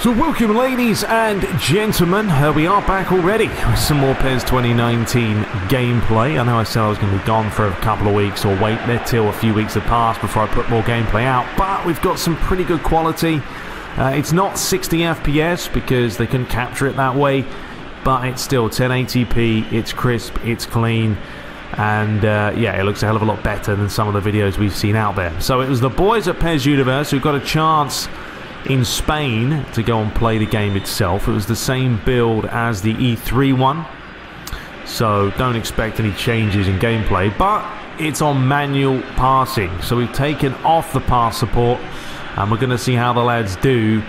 So welcome, ladies and gentlemen, we are back already with some more PES 2019 gameplay. I know I said I was going to be gone for a couple of weeks or wait till a few weeks have passed before I put more gameplay out, but we've got some pretty good quality. It's not 60 FPS because they couldn't capture it that way, but it's still 1080p, it's crisp, it's clean, and yeah, it looks a hell of a lot better than some of the videos we've seen out there. So it was the boys at PES Universe who got a chance in Spain to go and play the game itself. It was the same build as the E3 one, so don't expect any changes in gameplay, but it's on manual passing, so we've taken off the pass support and we're going to see how the lads do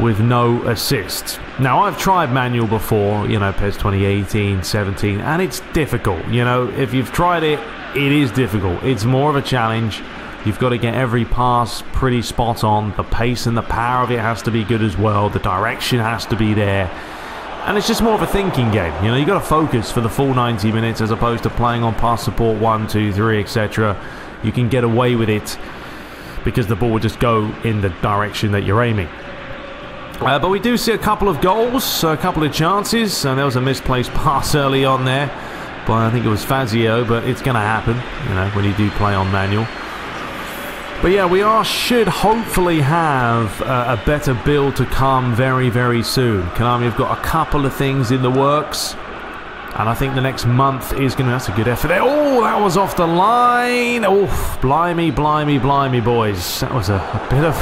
with no assists. Now, I've tried manual before, you know, PES 2018, 17, and it's difficult. You know, if you've tried it, it is difficult. It's more of a challenge. You've got to get every pass pretty spot on. The pace and the power of it has to be good as well. The direction has to be there. And it's just more of a thinking game. You know, you've got to focus for the full 90 minutes as opposed to playing on pass support 1, 2, 3, etc. You can get away with it because the ball would just go in the direction that you're aiming. But we do see a couple of goals, a couple of chances. And there was a misplaced pass early on there. But I think it was Fazio, but it's going to happen, you know, when you do play on manual. But yeah, we should hopefully have a better build to come very, very soon. Konami have got a couple of things in the works, and I think the next month is going to... That's a good effort there. Oh, that was off the line. Oh, blimey, blimey, blimey, boys. That was a bit of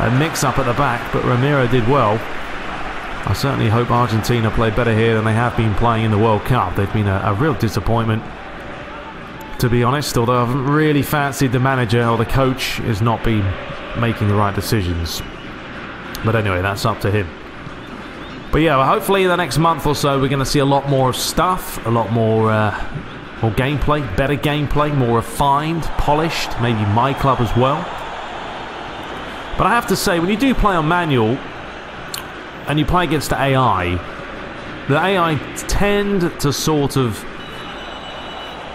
a mix-up at the back, but Romero did well. I certainly hope Argentina play better here than they have been playing in the World Cup. They've been a real disappointment, to be honest, although I haven't really fancied the manager, or the coach has not been making the right decisions. But anyway, that's up to him. But yeah, well, hopefully in the next month or so we're going to see a lot more stuff, a lot more gameplay, better gameplay, more refined, polished, maybe my club as well. But I have to say, when you do play on manual and you play against the AI tend to sort of...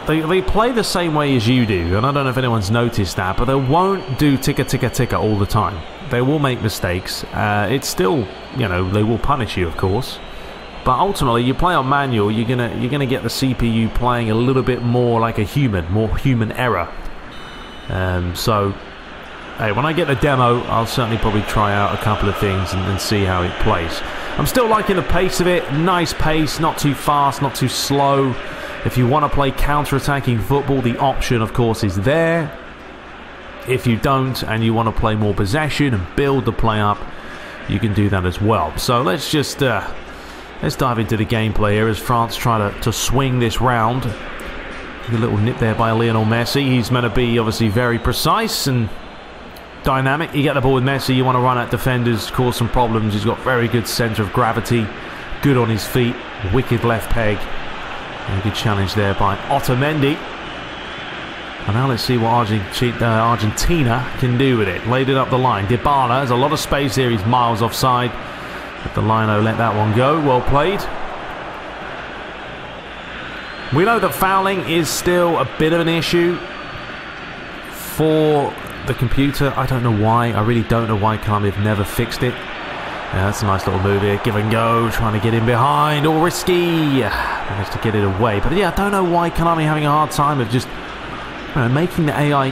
They play the same way as you do, and I don't know if anyone's noticed that, but they won't do ticker, ticker, ticker all the time. They will make mistakes. It's still, you know, they will punish you, of course. But ultimately, you play on manual, you're gonna get the CPU playing a little bit more like a human, more human error. So, hey, when I get the demo, I'll certainly probably try out a couple of things and see how it plays. I'm still liking the pace of it. Nice pace, not too fast, not too slow. If you want to play counter-attacking football, the option, of course, is there. If you don't and you want to play more possession and build the play up, you can do that as well. So let's just let's dive into the gameplay here as France try to swing this round. A little nip there by Lionel Messi. He's meant to be, obviously, very precise and dynamic. You get the ball with Messi, you want to run at defenders, cause some problems. He's got very good centre of gravity, good on his feet, wicked left peg. A good challenge there by Otamendi. And now let's see what Argentina can do with it. Laid it up the line. Dybala has a lot of space here. He's miles offside. But the Lino let that one go. Well played. We know that fouling is still a bit of an issue for the computer. I don't know why. I really don't know why Konami have never fixed it. Yeah, that's a nice little move here. Give and go. Trying to get in behind. All risky. Managed to get it away. But yeah, I don't know why Konami having a hard time of just, you know, making the AI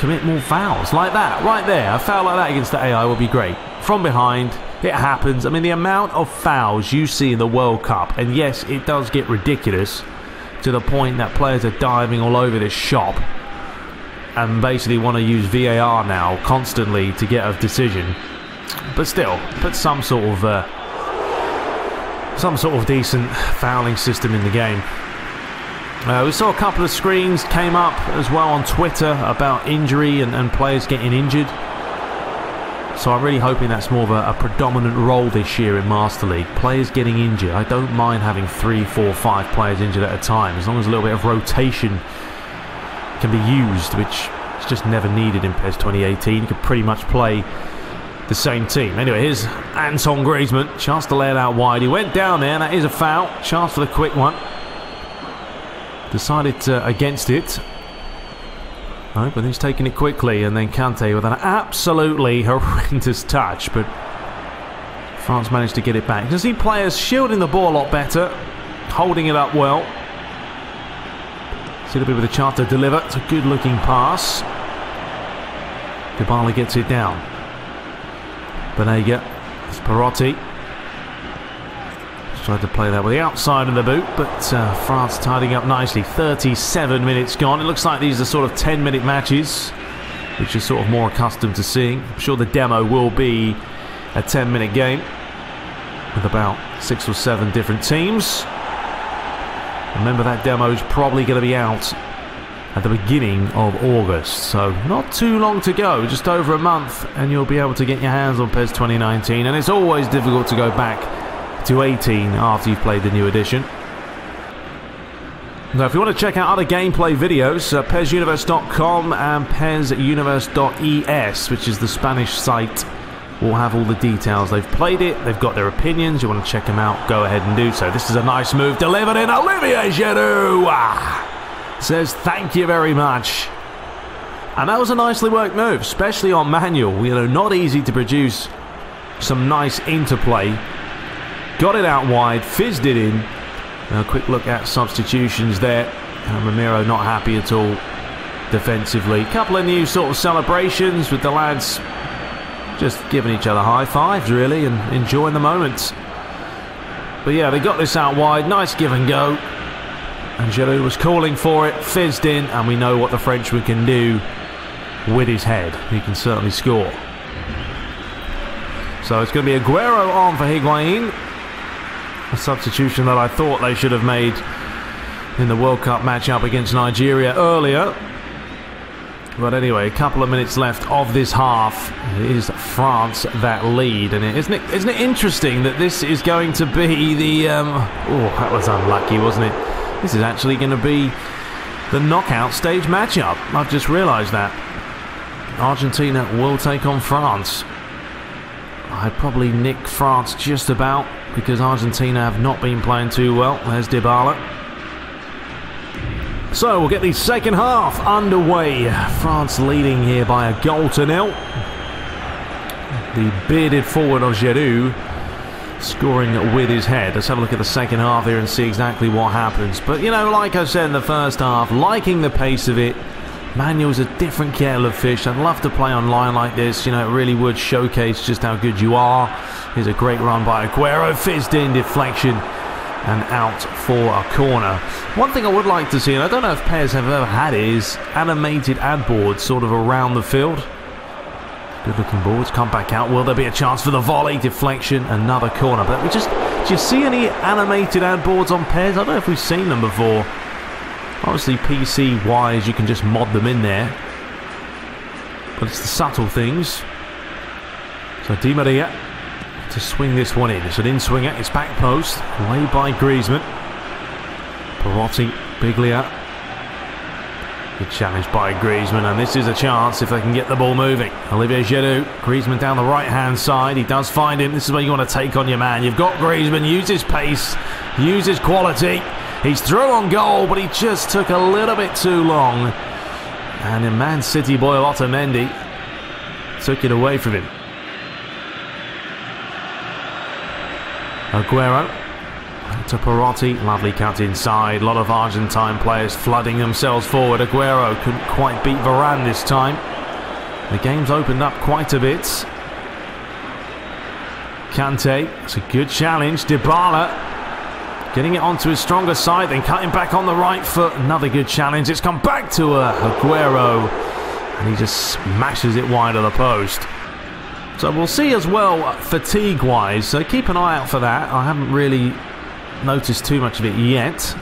commit more fouls. Like that. Right there. A foul like that against the AI would be great. From behind. It happens. I mean, the amount of fouls you see in the World Cup. And yes, it does get ridiculous to the point that players are diving all over this shop and basically want to use VAR now constantly to get a decision. But still, put some sort of decent fouling system in the game. We saw a couple of screens came up as well on Twitter about injury and players getting injured. So I'm really hoping that's more of a predominant role this year in Master League. Players getting injured. I don't mind having 3, 4, 5 players injured at a time, as long as a little bit of rotation can be used, which is just never needed in PES 2018. You could pretty much play the same team. Anyway, here's Antoine Griezmann. Chance to lay it out wide. He went down there, and that is a foul. Chance for the quick one. Decided against it. No, but he's taking it quickly, and then Kante with an absolutely horrendous touch, but France managed to get it back. You can see players shielding the ball a lot better, holding it up well. Still a bit with a chance to deliver. It's a good looking pass. Dybala gets it down. Banega. It's Perotti. Tried to play that with the outside of the boot, but France tidying up nicely. 37 minutes gone. It looks like these are sort of 10-minute matches, which you're sort of more accustomed to seeing. I'm sure the demo will be a 10-minute game with about 6 or 7 different teams. Remember, that demo is probably going to be out at the beginning of August, so not too long to go, just over a month, and you'll be able to get your hands on PES 2019. And it's always difficult to go back to 18 after you've played the new edition. Now, if you want to check out other gameplay videos, pesuniverse.com and pesuniverse.es, which is the Spanish site, will have all the details. They've played it, they've got their opinions. You want to check them out, go ahead and do so. This is a nice move delivered in. Olivier Giroud says thank you very much. And that was a nicely worked move, especially on manual. You know, not easy to produce some nice interplay. Got it out wide, fizzed it in. Now a quick look at substitutions there. And Romero not happy at all defensively. A couple of new sort of celebrations with the lads just giving each other high fives really and enjoying the moment. But yeah, they got this out wide, nice give and go. And Giroud was calling for it, fizzed in, and we know what the Frenchman can do with his head. He can certainly score. So it's going to be Aguero on for Higuain. A substitution that I thought they should have made in the World Cup match-up against Nigeria earlier. But anyway, a couple of minutes left of this half. It is France that lead, and isn't it interesting that this is going to be the oh, that was unlucky, wasn't it? This is actually going to be the knockout stage matchup. I've just realised that Argentina will take on France. I'd probably nick France just about, because Argentina have not been playing too well. There's Dybala. So we'll get the second half underway. France leading here by a goal to nil. The bearded forward of Giroud scoring with his head. Let's have a look at the second half here and see exactly what happens. But, you know, like I said in the first half, liking the pace of it. Manual's a different kettle of fish. I'd love to play online like this. You know, it really would showcase just how good you are. Here's a great run by Aguero. Fizzed in, deflection, and out for a corner. One thing I would like to see, and I don't know if PES have ever had it, is animated ad boards sort of around the field. Good looking boards. Come back out. Will there be a chance for the volley? Deflection, another corner. But we just, do you see any animated ad boards on PES? I don't know if we've seen them before. Obviously, PC-wise, you can just mod them in there. But it's the subtle things. So, Di Maria to swing this one in. It's an in-swinger. It's back post. Away by Griezmann. Perotti, Biglia. Good challenge by Griezmann. And this is a chance if they can get the ball moving. Olivier Giroud. Griezmann down the right-hand side. He does find him. This is where you want to take on your man. You've got Griezmann. Use his pace. Use his quality. He's through on goal, but he just took a little bit too long. And in Man City boy Otamendi took it away from him. Aguero to Perotti. Lovely cut inside. A lot of Argentine players flooding themselves forward. Aguero couldn't quite beat Varane this time. The game's opened up quite a bit. Kante. It's a good challenge. Dybala. Getting it onto his stronger side, then cutting back on the right foot. Another good challenge. It's come back to Aguero. And he just smashes it wide of the post. So we'll see as well, fatigue-wise. So keep an eye out for that. I haven't really noticed too much of it yet.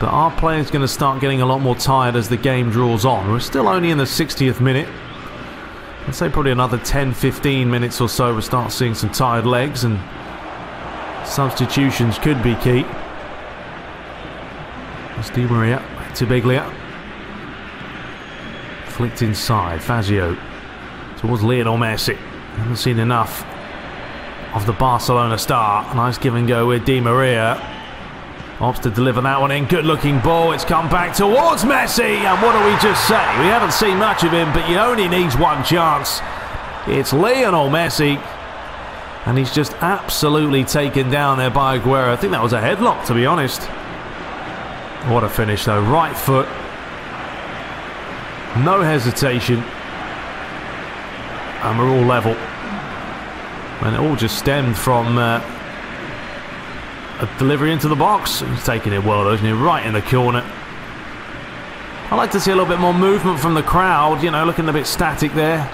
But our player's going to start getting a lot more tired as the game draws on. We're still only in the 60th minute. I'd say probably another 10, 15 minutes or so, we'll start seeing some tired legs and substitutions could be key. It's Di Maria to Biglia. Flicked inside. Fazio towards Lionel Messi. Haven't seen enough of the Barcelona star. Nice give and go with Di Maria. Opts to deliver that one in. Good looking ball. It's come back towards Messi. And what do we just say? We haven't seen much of him, but he only needs one chance. It's Lionel Messi. And he's just absolutely taken down there by Aguero. I think that was a headlock, to be honest. What a finish, though. Right foot. No hesitation. And we're all level. And it all just stemmed from a delivery into the box. He's taking it well, though, isn't he? Right in the corner. I like to see a little bit more movement from the crowd. You know, looking a bit static there.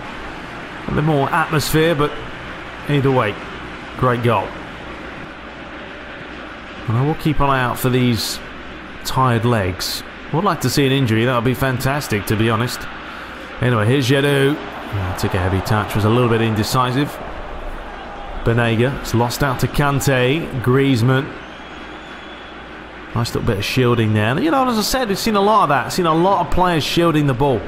A bit more atmosphere, but... either way, great goal. And I will keep an eye out for these tired legs. I would like to see an injury. That would be fantastic, to be honest. Anyway, here's Jadou. Oh, took a heavy touch. Was a little bit indecisive. Benega. It's lost out to Kante. Griezmann. Nice little bit of shielding there. And, you know, as I said, we've seen a lot of that. Seen a lot of players shielding the ball.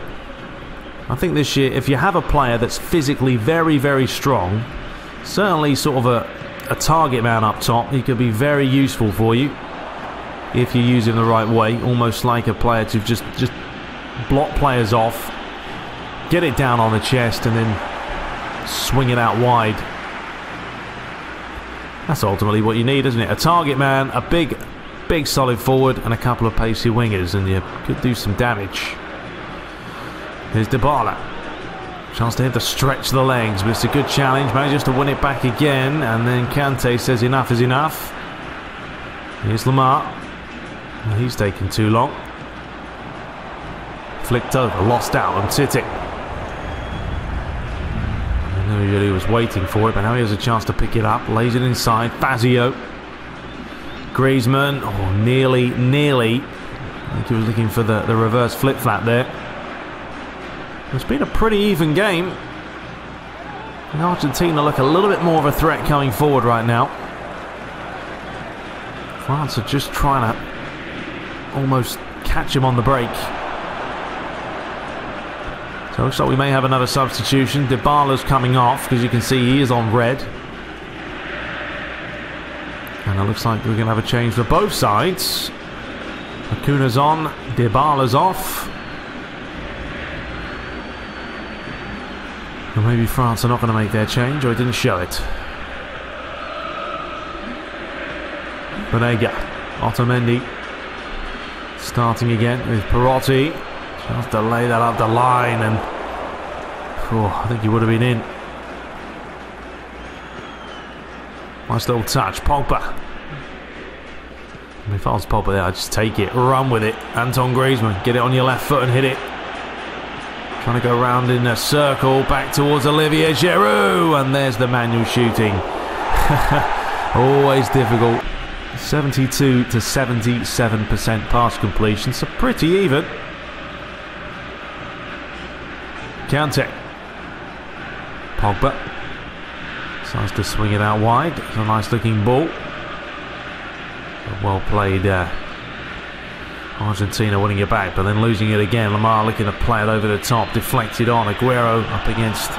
I think this year, if you have a player that's physically very, very strong... certainly sort of a target man up top, he could be very useful for you if you use him the right way, almost like a player to just block players off, get it down on the chest and then swing it out wide. That's ultimately what you need, isn't it? A target man, a big solid forward and a couple of pacey wingers, and you could do some damage. Here's Dybala. Chance to hit the stretch of the legs, but it's a good challenge. Manages to win it back again, and then Kante says enough is enough. Here's Lamar. Well, he's taking too long. Flicked over, lost out on Titi. I know he was waiting for it, but now he has a chance to pick it up. Lays it inside. Fazio. Griezmann. Oh, nearly. I think he was looking for the reverse flip-flap there. It's been a pretty even game. And Argentina look a little bit more of a threat coming forward right now. France are just trying to almost catch him on the break. So it looks like we may have another substitution. Dybala's coming off because you can see he is on red. And it looks like we're going to have a change for both sides. Acuna's on, Dybala's off. Or maybe France are not going to make their change, or it didn't show it. Benega. Otamendi. Starting again with Perotti. Chance to lay that up the line, and oh, I think he would have been in. Nice little touch. Pogba. If I was Pogba there, I'd just take it. Run with it. Antoine Griezmann. Get it on your left foot and hit it. Trying to go round in a circle, back towards Olivier Giroud, and there's the manual shooting. Always difficult. 72 to 77% pass completion, so pretty even. Kante. Pogba. Starts to swing it out wide. It's a nice looking ball. Well played. Argentina winning it back, but then losing it again. Lamar looking to play it over the top. Deflected on. Aguero up against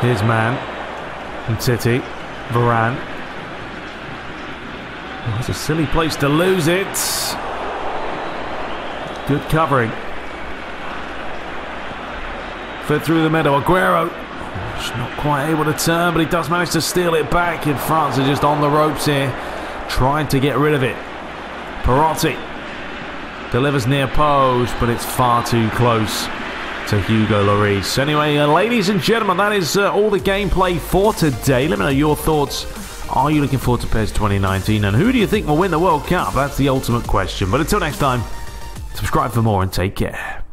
his man. And Titi. Varane. Oh, that's a silly place to lose it. Good covering. Fed through the middle. Aguero. Oh, not quite able to turn, but he does manage to steal it back. And France are just on the ropes here. Trying to get rid of it. Perotti. Delivers near post, but it's far too close to Hugo Lloris. Anyway, ladies and gentlemen, that is all the gameplay for today. Let me know your thoughts. Are you looking forward to PES 2019? And who do you think will win the World Cup? That's the ultimate question. But until next time, subscribe for more and take care.